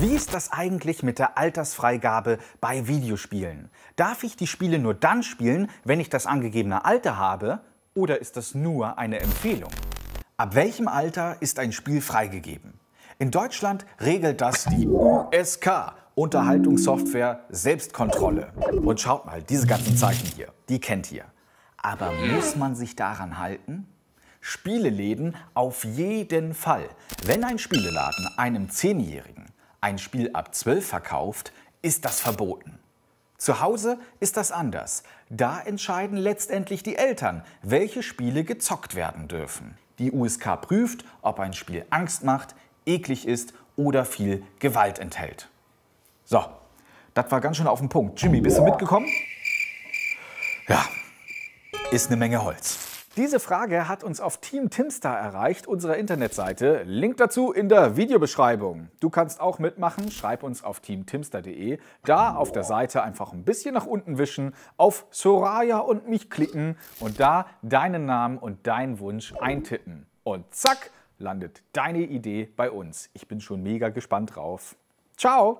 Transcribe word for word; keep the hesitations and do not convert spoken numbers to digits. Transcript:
Wie ist das eigentlich mit der Altersfreigabe bei Videospielen? Darf ich die Spiele nur dann spielen, wenn ich das angegebene Alter habe, oder ist das nur eine Empfehlung? Ab welchem Alter ist ein Spiel freigegeben? In Deutschland regelt das die U S K, Unterhaltungssoftware Selbstkontrolle. Und schaut mal, diese ganzen Zeichen hier, die kennt ihr. Aber muss man sich daran halten? Spieleläden auf jeden Fall. Wenn ein Spieleladen einem Zehnjährigen ein Spiel ab zwölf verkauft, ist das verboten. Zu Hause ist das anders. Da entscheiden letztendlich die Eltern, welche Spiele gezockt werden dürfen. Die U S K prüft, ob ein Spiel Angst macht, eklig ist oder viel Gewalt enthält. So, das war ganz schön auf den Punkt. Jimmy, bist du mitgekommen? Ja, ist eine Menge Holz. Diese Frage hat uns auf Team Timster erreicht, unserer Internetseite. Link dazu in der Videobeschreibung. Du kannst auch mitmachen, schreib uns auf team timster punkt de. Da auf der Seite einfach ein bisschen nach unten wischen, auf Soraya und mich klicken und da deinen Namen und deinen Wunsch eintippen. Und zack, landet deine Idee bei uns. Ich bin schon mega gespannt drauf. Ciao!